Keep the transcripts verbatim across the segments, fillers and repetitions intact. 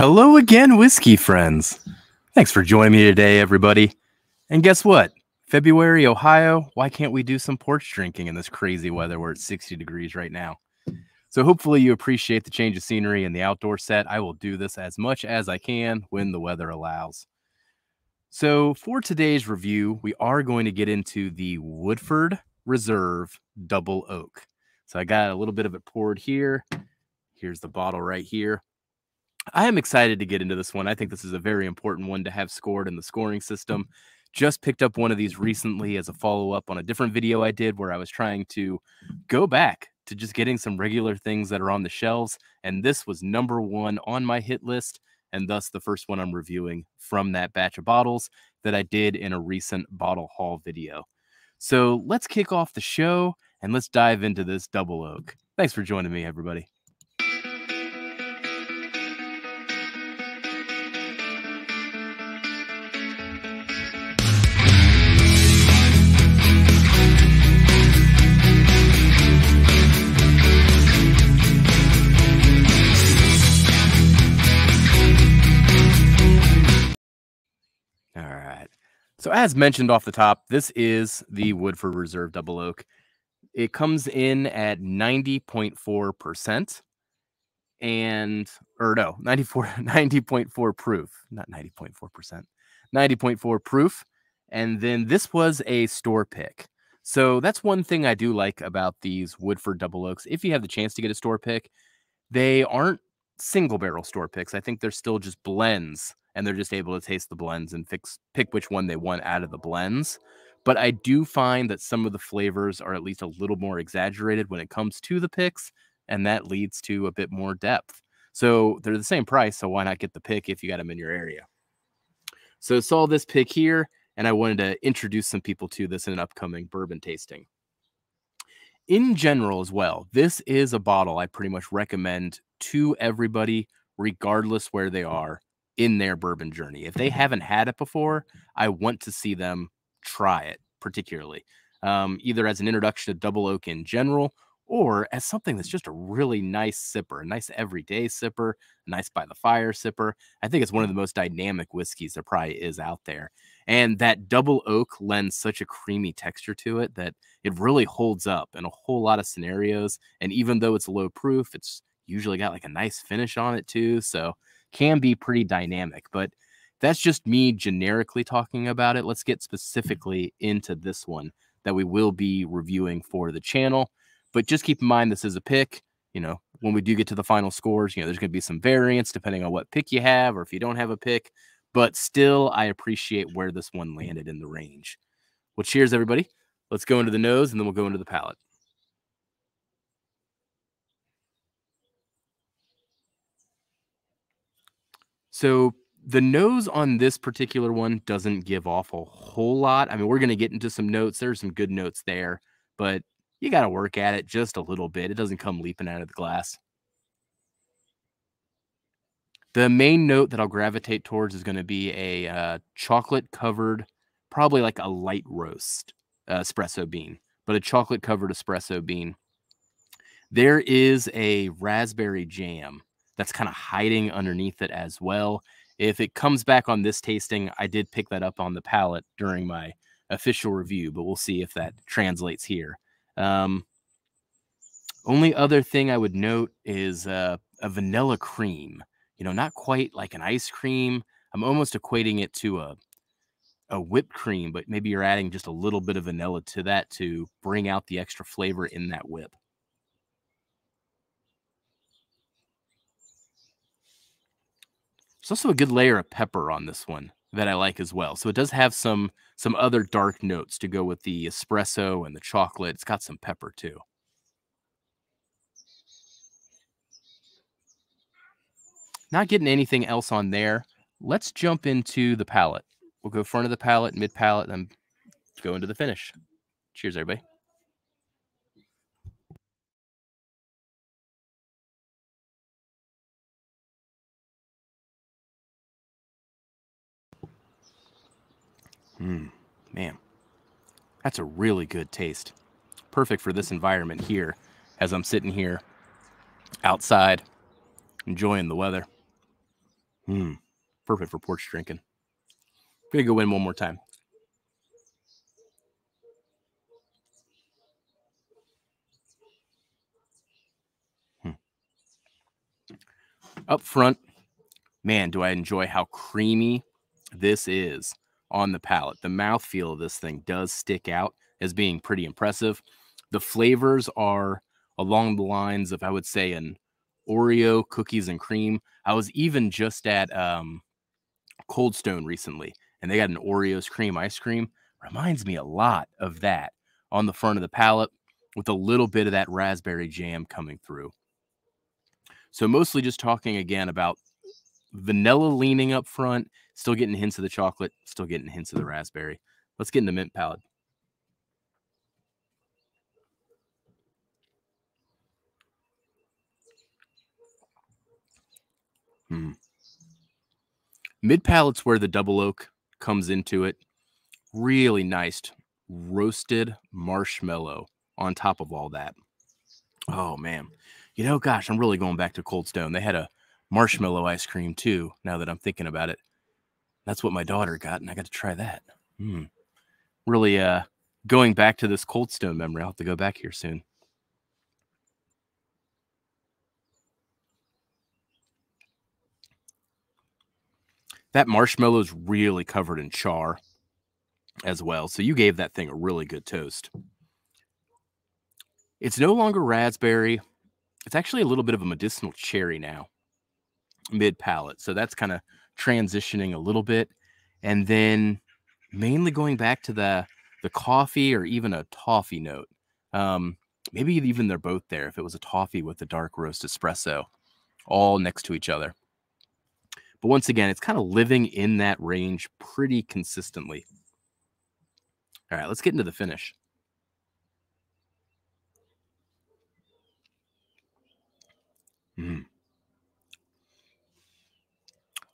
Hello again, whiskey friends. Thanks for joining me today, everybody. And guess what? February, Ohio, why can't we do some porch drinking in this crazy weather where it's sixty degrees right now? So hopefully you appreciate the change of scenery and the outdoor set. I will do this as much as I can when the weather allows. So for today's review, we are going to get into the Woodford Reserve Double Oak. So I got a little bit of it poured here. Here's the bottle right here. I am excited to get into this one. I think this is a very important one to have scored in the scoring system. Just picked up one of these recently as a follow-up on a different video I did where I was trying to go back to just getting some regular things that are on the shelves. And this was number one on my hit list, and thus the first one I'm reviewing from that batch of bottles that I did in a recent bottle haul video. So let's kick off the show and let's dive into this Double Oak. Thanks for joining me, everybody. So as mentioned off the top, this is the Woodford Reserve Double Oak. It comes in at ninety point four percent and, or no, ninety point four proof, not ninety point four percent, ninety point four proof. And then this was a store pick. So that's one thing I do like about these Woodford Double Oaks. If you have the chance to get a store pick, they aren't single barrel store picks. I think they're still just blends. And they're just able to taste the blends and fix, pick which one they want out of the blends. But I do find that some of the flavors are at least a little more exaggerated when it comes to the picks, and that leads to a bit more depth. So they're the same price, so why not get the pick if you got them in your area? So saw this pick here, and I wanted to introduce some people to this in an upcoming bourbon tasting. In general as well, this is a bottle I pretty much recommend to everybody, regardless where they are in their bourbon journey. If they haven't had it before, I want to see them try it, particularly um, either as an introduction to Double Oak in general, or as something that's just a really nice sipper, a nice everyday sipper, a nice by the fire sipper. I think it's one of the most dynamic whiskeys there probably is out there. And that Double Oak lends such a creamy texture to it that it really holds up in a whole lot of scenarios. And even though it's low proof, it's usually got like a nice finish on it too. So can be pretty dynamic, but that's just me generically talking about it. Let's get specifically into this one that we will be reviewing for the channel. But just keep in mind, this is a pick. You know, when we do get to the final scores, you know, there's going to be some variance depending on what pick you have or if you don't have a pick. But still, I appreciate where this one landed in the range. Well, cheers, everybody. Let's go into the nose, and then we'll go into the palate. So the nose on this particular one doesn't give off a whole lot. I mean, we're going to get into some notes. There's some good notes there, but you got to work at it just a little bit. It doesn't come leaping out of the glass. The main note that I'll gravitate towards is going to be a uh, chocolate-covered, probably like a light roast uh, espresso bean, but a chocolate-covered espresso bean. There is a raspberry jam that's kind of hiding underneath it as well. If it comes back on this tasting, I did pick that up on the palate during my official review, but we'll see if that translates here. Um, only other thing I would note is uh, a vanilla cream. You know, not quite like an ice cream. I'm almost equating it to a, a whipped cream, but maybe you're adding just a little bit of vanilla to that to bring out the extra flavor in that whip. There's also a good layer of pepper on this one that I like as well. So it does have some some other dark notes to go with the espresso and the chocolate. It's got some pepper too. Not getting anything else on there. Let's jump into the palate. We'll go front of the palate, mid palate, and then go into the finish. Cheers, everybody. Mm, man, that's a really good taste. Perfect for this environment here as I'm sitting here outside enjoying the weather. Mm, perfect for porch drinking. We're going to go in one more time. Hmm. Up front, man, do I enjoy how creamy this is on the palate. The mouthfeel of this thing does stick out as being pretty impressive. The flavors are along the lines of, I would say, an Oreo cookies and cream. I was even just at um, Cold Stone recently, and they got an Oreos cream ice cream. Reminds me a lot of that on the front of the palate with a little bit of that raspberry jam coming through. So mostly just talking again about vanilla leaning up front, still getting hints of the chocolate, still getting hints of the raspberry. Let's get into mint palate. Mm. Mid palate's where the double oak comes into it. Really nice roasted marshmallow on top of all that. Oh man, you know, gosh, I'm really going back to Cold Stone. They had a marshmallow ice cream too, now that I'm thinking about it. That's what my daughter got, and I got to try that. Mm. Really uh going back to this Cold Stone memory. I'll have to go back here soon. That marshmallow is really covered in char as well. So you gave that thing a really good toast. It's no longer raspberry. It's actually a little bit of a medicinal cherry now, mid-palate. So that's kind of transitioning a little bit. And then mainly going back to the, the coffee or even a toffee note. Um, maybe even they're both there if it was a toffee with a dark roast espresso all next to each other. But once again, it's kind of living in that range pretty consistently. All right, let's get into the finish. Mm.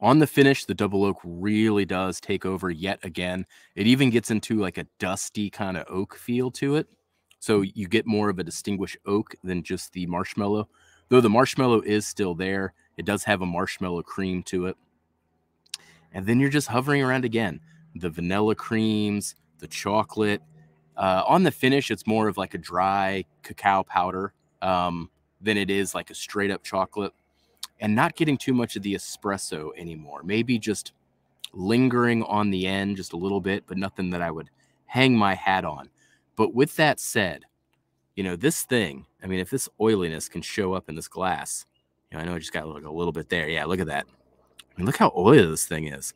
On the finish, the double oak really does take over yet again. It even gets into like a dusty kind of oak feel to it. So you get more of a distinguished oak than just the marshmallow. Though the marshmallow is still there, it does have a marshmallow cream to it. And then you're just hovering around again. The vanilla creams, the chocolate. Uh, on the finish, it's more of like a dry cacao powder um, than it is like a straight up chocolate. And not getting too much of the espresso anymore. Maybe just lingering on the end just a little bit, but nothing that I would hang my hat on. But with that said, you know, this thing, I mean, if this oiliness can show up in this glass, you know, I know I just got like a little bit there. Yeah, look at that. I mean, look how oily this thing is.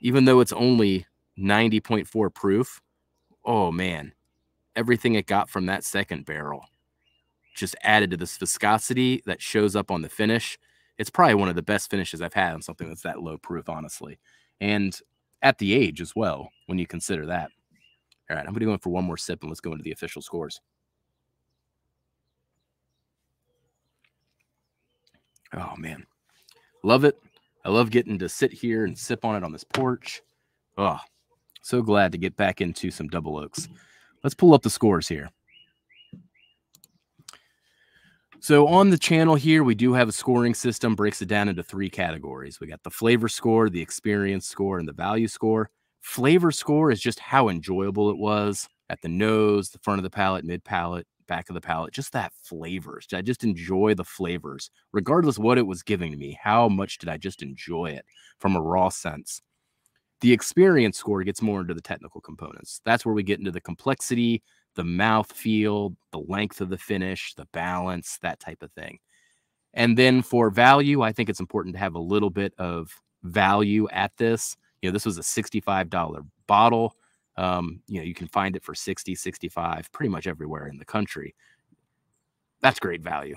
Even though it's only ninety point four proof, oh man, everything it got from that second barrel just added to this viscosity that shows up on the finish. It's probably one of the best finishes I've had on something that's that low proof, honestly. And at the age as well, when you consider that. All right, I'm going to go in for one more sip, and let's go into the official scores. Oh, man. Love it. I love getting to sit here and sip on it on this porch. Oh, so glad to get back into some double oaks. Let's pull up the scores here. So on the channel here, we do have a scoring system. Breaks it down into three categories. We got the flavor score, the experience score, and the value score. Flavor score is just how enjoyable it was at the nose, the front of the palate, mid palate, back of the palate, just that flavors. Did I just enjoy the flavors, regardless what it was giving to me? How much did I just enjoy it from a raw sense? The experience score gets more into the technical components. That's where we get into the complexity, the mouth feel, the length of the finish, the balance, that type of thing. And then for value, I think it's important to have a little bit of value at this. You know, this was a sixty-five dollar bottle. Um, you know, you can find it for sixty, sixty-five, pretty much everywhere in the country. That's great value.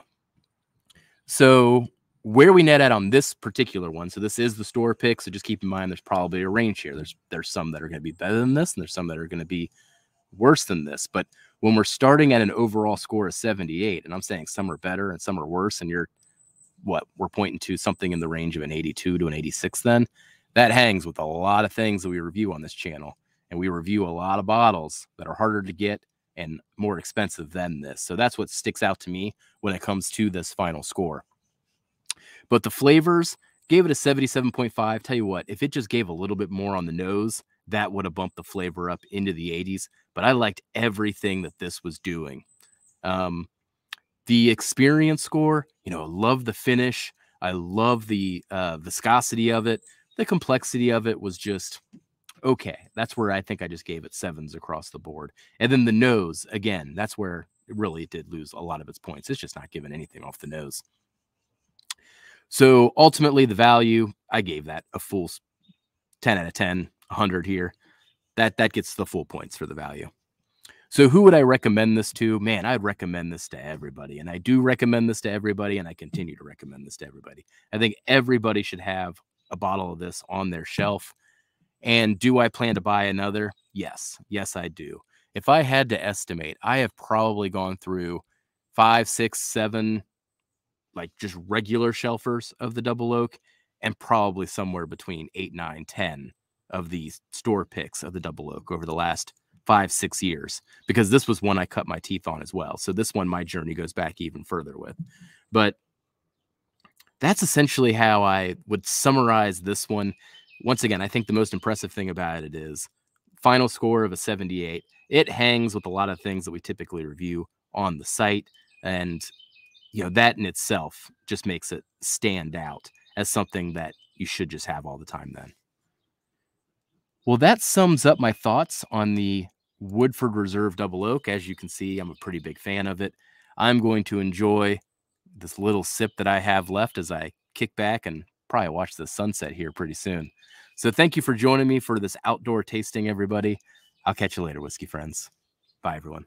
So where we net out on this particular one, so this is the store pick, so just keep in mind there's probably a range here. There's, there's some that are going to be better than this, and there's some that are going to be worse than this. But when we're starting at an overall score of seventy-eight, and I'm saying some are better and some are worse, and you're, what, we're pointing to something in the range of an eighty-two to an eighty-six then, that hangs with a lot of things that we review on this channel, and we review a lot of bottles that are harder to get and more expensive than this. So that's what sticks out to me when it comes to this final score. But the flavors, Gave it a seventy-seven point five. Tell you what, if it just gave a little bit more on the nose, that would have bumped the flavor up into the eighties. But I liked everything that this was doing. Um, the experience score, you know, I love the finish. I love the uh, viscosity of it. The complexity of it was just okay. That's where I think I just gave it sevens across the board. And then the nose, again, that's where it really did lose a lot of its points. It's just not giving anything off the nose. So ultimately the value, I gave that a full ten out of ten, one hundred here. That, that gets the full points for the value. So who would I recommend this to? Man, I'd recommend this to everybody. And I do recommend this to everybody. And I continue to recommend this to everybody. I think everybody should have a bottle of this on their shelf. And do I plan to buy another? Yes. Yes, I do. If I had to estimate, I have probably gone through five, six, seven, like just regular shelfers of the Double Oak, and probably somewhere between eight, nine, ten of these store picks of the Double Oak over the last five, six years, because this was one I cut my teeth on as well. So this one, my journey goes back even further with, but that's essentially how I would summarize this one. Once again, I think the most impressive thing about it is final score of a seventy-eight. It hangs with a lot of things that we typically review on the site. And, you know, that in itself just makes it stand out as something that you should just have all the time then. Well, that sums up my thoughts on the Woodford Reserve Double Oak. As you can see, I'm a pretty big fan of it. I'm going to enjoy this little sip that I have left as I kick back and probably watch the sunset here pretty soon. So thank you for joining me for this outdoor tasting, everybody. I'll catch you later, whiskey friends. Bye, everyone.